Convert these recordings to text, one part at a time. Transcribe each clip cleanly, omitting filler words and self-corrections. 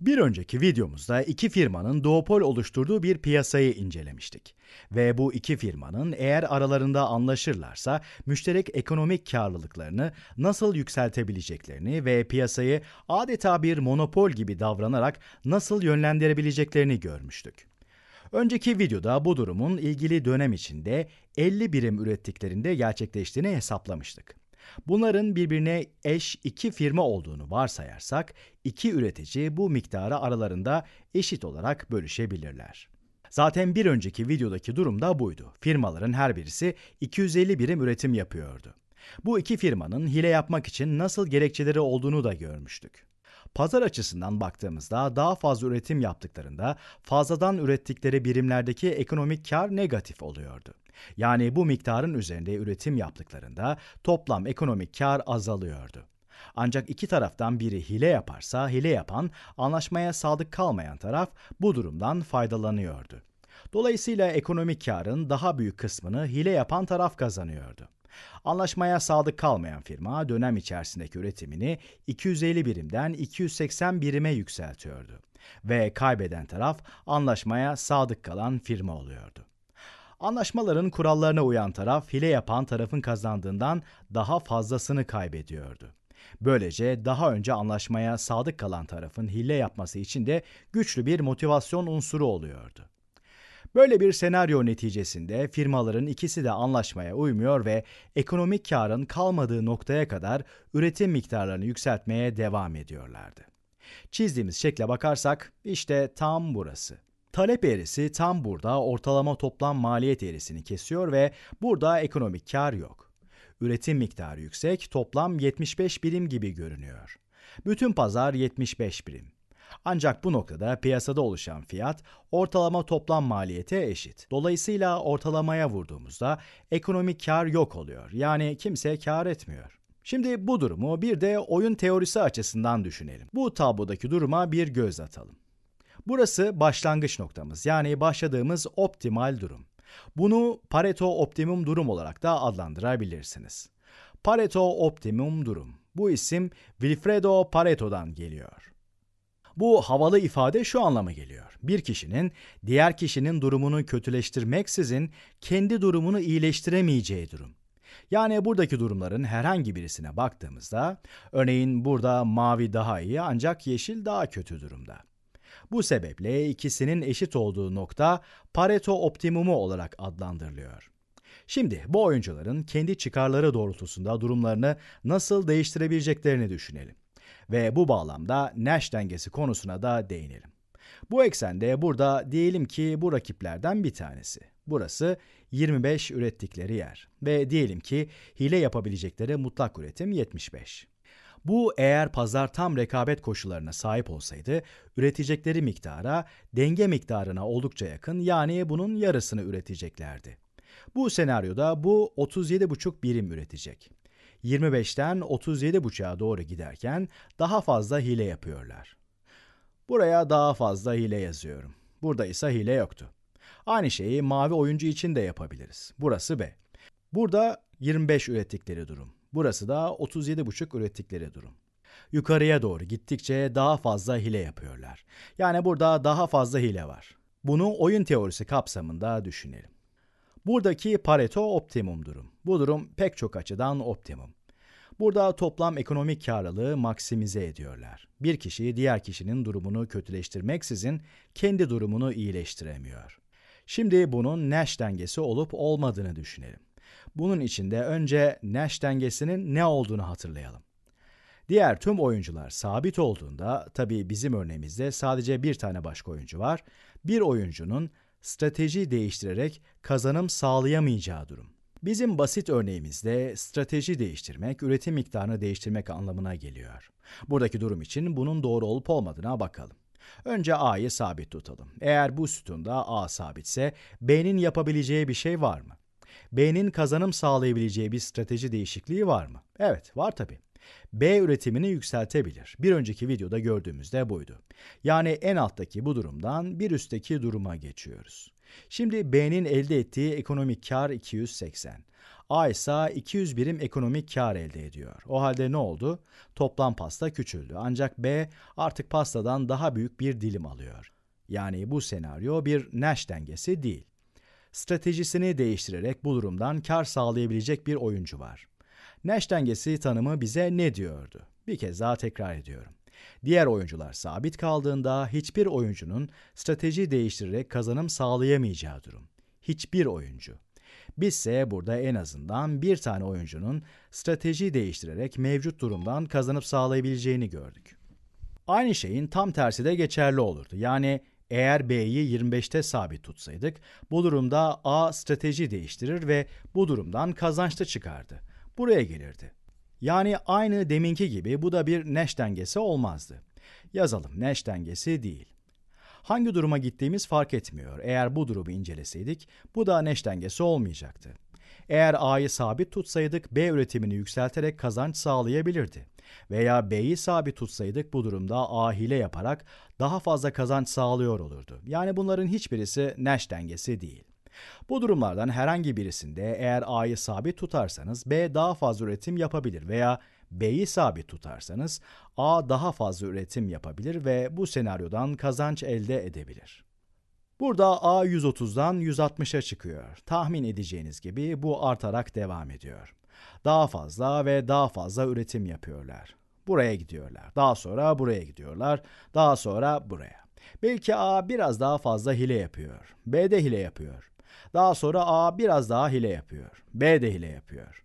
Bir önceki videomuzda iki firmanın duopol oluşturduğu bir piyasayı incelemiştik. Ve bu iki firmanın eğer aralarında anlaşırlarsa müşterek ekonomik karlılıklarını nasıl yükseltebileceklerini ve piyasayı adeta bir monopol gibi davranarak nasıl yönlendirebileceklerini görmüştük. Önceki videoda bu durumun ilgili dönem içinde 50 birim ürettiklerinde gerçekleştiğini hesaplamıştık. Bunların birbirine eş iki firma olduğunu varsayarsak, iki üretici bu miktarı aralarında eşit olarak bölüşebilirler. Zaten bir önceki videodaki durum da buydu. Firmaların her birisi 250 birim üretim yapıyordu. Bu iki firmanın hile yapmak için nasıl gerekçeleri olduğunu da görmüştük. Pazar açısından baktığımızda daha fazla üretim yaptıklarında fazladan ürettikleri birimlerdeki ekonomik kar negatif oluyordu. Yani bu miktarın üzerinde üretim yaptıklarında toplam ekonomik kar azalıyordu. Ancak iki taraftan biri hile yaparsa hile yapan, anlaşmaya sadık kalmayan taraf bu durumdan faydalanıyordu. Dolayısıyla ekonomik karın daha büyük kısmını hile yapan taraf kazanıyordu. Anlaşmaya sadık kalmayan firma dönem içerisindeki üretimini 250 birimden 280 birime yükseltiyordu ve kaybeden taraf anlaşmaya sadık kalan firma oluyordu. Anlaşmaların kurallarına uyan taraf hile yapan tarafın kazandığından daha fazlasını kaybediyordu. Böylece daha önce anlaşmaya sadık kalan tarafın hile yapması için de güçlü bir motivasyon unsuru oluyordu. Böyle bir senaryo neticesinde firmaların ikisi de anlaşmaya uymuyor ve ekonomik karın kalmadığı noktaya kadar üretim miktarlarını yükseltmeye devam ediyorlardı. Çizdiğimiz şekle bakarsak işte tam burası. Talep eğrisi tam burada ortalama toplam maliyet eğrisini kesiyor ve burada ekonomik kar yok. Üretim miktarı yüksek, toplam 75 birim gibi görünüyor. Bütün pazar 75 birim. Ancak bu noktada piyasada oluşan fiyat ortalama toplam maliyete eşit. Dolayısıyla ortalamaya vurduğumuzda ekonomik kar yok oluyor. Yani kimse kar etmiyor. Şimdi bu durumu bir de oyun teorisi açısından düşünelim. Bu tablodaki duruma bir göz atalım. Burası başlangıç noktamız, yani başladığımız optimal durum. Bunu Pareto optimum durum olarak da adlandırabilirsiniz. Pareto optimum durum. Bu isim Wilfredo Pareto'dan geliyor. Bu havalı ifade şu anlama geliyor. Bir kişinin diğer kişinin durumunu kötüleştirmeksizin kendi durumunu iyileştiremeyeceği durum. Yani buradaki durumların herhangi birisine baktığımızda, örneğin burada mavi daha iyi ancak yeşil daha kötü durumda. Bu sebeple ikisinin eşit olduğu nokta Pareto optimumu olarak adlandırılıyor. Şimdi bu oyuncuların kendi çıkarları doğrultusunda durumlarını nasıl değiştirebileceklerini düşünelim. Ve bu bağlamda Nash dengesi konusuna da değinelim. Bu eksende burada diyelim ki bu rakiplerden bir tanesi. Burası 25 ürettikleri yer. Ve diyelim ki hile yapabilecekleri mutlak üretim 75. Bu eğer pazar tam rekabet koşullarına sahip olsaydı, üretecekleri miktara, denge miktarına oldukça yakın, yani bunun yarısını üreteceklerdi. Bu senaryoda bu 37,5 birim üretecek. 25'ten 37,5'a doğru giderken daha fazla hile yapıyorlar. Buraya daha fazla hile yazıyorum. Burada ise hile yoktu. Aynı şeyi mavi oyuncu için de yapabiliriz. Burası B. Burada 25 ürettikleri durum. Burası da 37,5 ürettikleri durum. Yukarıya doğru gittikçe daha fazla hile yapıyorlar. Yani burada daha fazla hile var. Bunu oyun teorisi kapsamında düşünelim. Buradaki Pareto optimum durum. Bu durum pek çok açıdan optimum. Burada toplam ekonomik karlılığı maksimize ediyorlar. Bir kişi diğer kişinin durumunu kötüleştirmeksizin kendi durumunu iyileştiremiyor. Şimdi bunun Nash dengesi olup olmadığını düşünelim. Bunun için de önce Nash dengesinin ne olduğunu hatırlayalım. Diğer tüm oyuncular sabit olduğunda, tabii bizim örneğimizde sadece bir tane başka oyuncu var, bir oyuncunun strateji değiştirerek kazanım sağlayamayacağı durum. Bizim basit örneğimizde strateji değiştirmek, üretim miktarını değiştirmek anlamına geliyor. Buradaki durum için bunun doğru olup olmadığına bakalım. Önce A'yı sabit tutalım. Eğer bu sütunda A sabitse, B'nin yapabileceği bir şey var mı? B'nin kazanım sağlayabileceği bir strateji değişikliği var mı? Evet, var tabii. B üretimini yükseltebilir. Bir önceki videoda gördüğümüz de buydu. Yani en alttaki bu durumdan bir üstteki duruma geçiyoruz. Şimdi B'nin elde ettiği ekonomik kar 280. A ise 200 birim ekonomik kar elde ediyor. O halde ne oldu? Toplam pasta küçüldü. Ancak B artık pastadan daha büyük bir dilim alıyor. Yani bu senaryo bir Nash dengesi değil. Stratejisini değiştirerek bu durumdan kar sağlayabilecek bir oyuncu var. Nash dengesi tanımı bize ne diyordu? Bir kez daha tekrar ediyorum. Diğer oyuncular sabit kaldığında hiçbir oyuncunun strateji değiştirerek kazanım sağlayamayacağı durum. Hiçbir oyuncu. Bizse burada en azından bir tane oyuncunun strateji değiştirerek mevcut durumdan kazanıp sağlayabileceğini gördük. Aynı şeyin tam tersi de geçerli olurdu. Yani eğer B'yi 25'te sabit tutsaydık, bu durumda A strateji değiştirir ve bu durumdan kazançlı çıkardı. Buraya gelirdi. Yani aynı deminki gibi bu da bir Nash dengesi olmazdı. Yazalım, Nash dengesi değil. Hangi duruma gittiğimiz fark etmiyor. Eğer bu durumu inceleseydik, bu da Nash dengesi olmayacaktı. Eğer A'yı sabit tutsaydık, B üretimini yükselterek kazanç sağlayabilirdi. Veya B'yi sabit tutsaydık, bu durumda A hile yaparak daha fazla kazanç sağlıyor olurdu. Yani bunların hiçbirisi Nash dengesi değil. Bu durumlardan herhangi birisinde eğer A'yı sabit tutarsanız B daha fazla üretim yapabilir veya B'yi sabit tutarsanız A daha fazla üretim yapabilir ve bu senaryodan kazanç elde edebilir. Burada A 130'dan 160'a çıkıyor. Tahmin edeceğiniz gibi bu artarak devam ediyor. Daha fazla ve daha fazla üretim yapıyorlar. Buraya gidiyorlar. Daha sonra buraya gidiyorlar. Daha sonra buraya. Belki A biraz daha fazla hile yapıyor. B de hile yapıyor. Daha sonra A biraz daha hile yapıyor. B de hile yapıyor.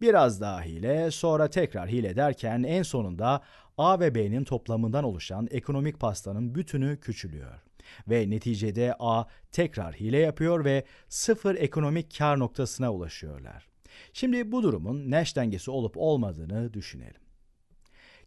Biraz daha hile, sonra tekrar hile derken en sonunda A ve B'nin toplamından oluşan ekonomik pastanın bütünü küçülüyor. Ve neticede A tekrar hile yapıyor ve sıfır ekonomik kar noktasına ulaşıyorlar. Şimdi bu durumun Nash dengesi olup olmadığını düşünelim.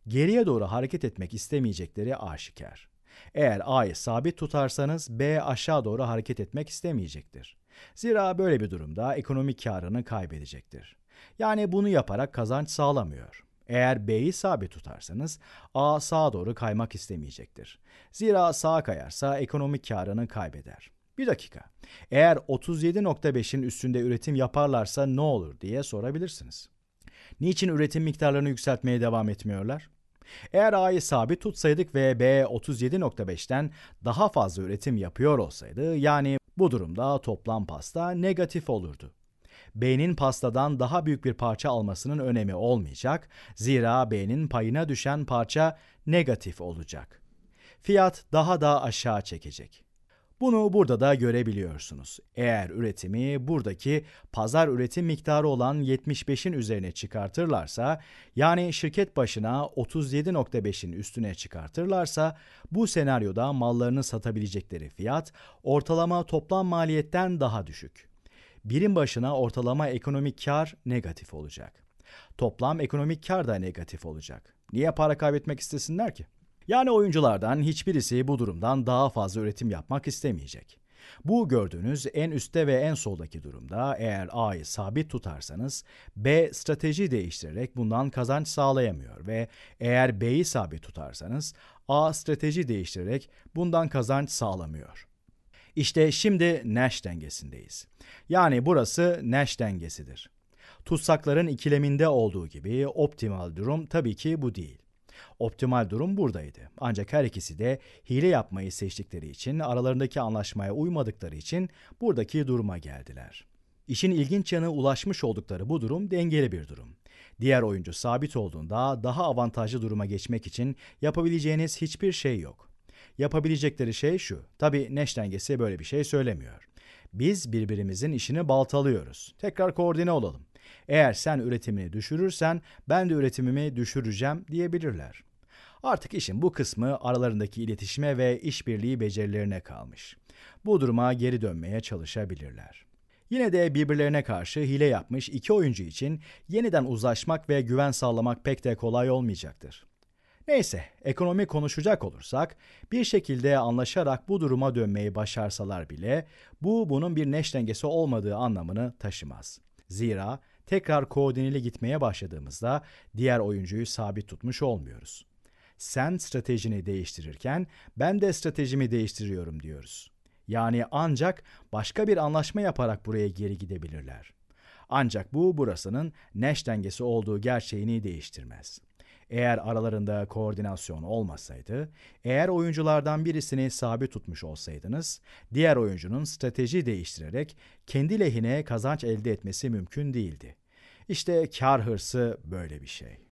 Geriye doğru hareket etmek istemeyecekleri aşikar. Eğer A'yı sabit tutarsanız B aşağı doğru hareket etmek istemeyecektir. Zira böyle bir durumda ekonomik karını kaybedecektir. Yani bunu yaparak kazanç sağlamıyor. Eğer B'yi sabit tutarsanız A sağa doğru kaymak istemeyecektir. Zira sağa kayarsa ekonomik karını kaybeder. Bir dakika. Eğer 37.5'in üstünde üretim yaparlarsa ne olur diye sorabilirsiniz. Niçin üretim miktarlarını yükseltmeye devam etmiyorlar? Eğer A'yı sabit tutsaydık ve B 37.5'ten daha fazla üretim yapıyor olsaydı, yani bu durumda toplam pasta negatif olurdu. B'nin pastadan daha büyük bir parça almasının önemi olmayacak, zira B'nin payına düşen parça negatif olacak. Fiyat daha da aşağı çekecek. Bunu burada da görebiliyorsunuz. Eğer üretimi buradaki pazar üretim miktarı olan 75'in üzerine çıkartırlarsa, yani şirket başına 37.5'in üstüne çıkartırlarsa, bu senaryoda mallarını satabilecekleri fiyat ortalama toplam maliyetten daha düşük. Birim başına ortalama ekonomik kar negatif olacak. Toplam ekonomik kar da negatif olacak. Niye para kaybetmek istesinler ki? Yani oyunculardan hiçbirisi bu durumdan daha fazla üretim yapmak istemeyecek. Bu gördüğünüz en üstte ve en soldaki durumda eğer A'yı sabit tutarsanız B strateji değiştirerek bundan kazanç sağlayamıyor ve eğer B'yi sabit tutarsanız A strateji değiştirerek bundan kazanç sağlamıyor. İşte şimdi Nash dengesindeyiz. Yani burası Nash dengesidir. Tutsakların ikileminde olduğu gibi optimal durum tabii ki bu değil. Optimal durum buradaydı. Ancak her ikisi de hile yapmayı seçtikleri için, aralarındaki anlaşmaya uymadıkları için buradaki duruma geldiler. İşin ilginç yanı ulaşmış oldukları bu durum dengeli bir durum. Diğer oyuncu sabit olduğunda daha avantajlı duruma geçmek için yapabileceğiniz hiçbir şey yok. Yapabilecekleri şey şu. Tabii Nash dengesi böyle bir şey söylemiyor. Biz birbirimizin işini baltalıyoruz. Tekrar koordine olalım. Eğer sen üretimini düşürürsen ben de üretimimi düşüreceğim diyebilirler. Artık işin bu kısmı aralarındaki iletişime ve işbirliği becerilerine kalmış. Bu duruma geri dönmeye çalışabilirler. Yine de birbirlerine karşı hile yapmış iki oyuncu için yeniden uzlaşmak ve güven sağlamak pek de kolay olmayacaktır. Neyse, ekonomi konuşacak olursak, bir şekilde anlaşarak bu duruma dönmeyi başarsalar bile, bunun bir Nash dengesi olmadığı anlamını taşımaz. Zira tekrar koordineli gitmeye başladığımızda diğer oyuncuyu sabit tutmuş olmuyoruz. Sen stratejini değiştirirken ben de stratejimi değiştiriyorum diyoruz. Yani ancak başka bir anlaşma yaparak buraya geri gidebilirler. Ancak bu burasının Nash dengesi olduğu gerçeğini değiştirmez. Eğer aralarında koordinasyon olmasaydı, eğer oyunculardan birisini sabit tutmuş olsaydınız, diğer oyuncunun strateji değiştirerek kendi lehine kazanç elde etmesi mümkün değildi. İşte kar hırsı böyle bir şey.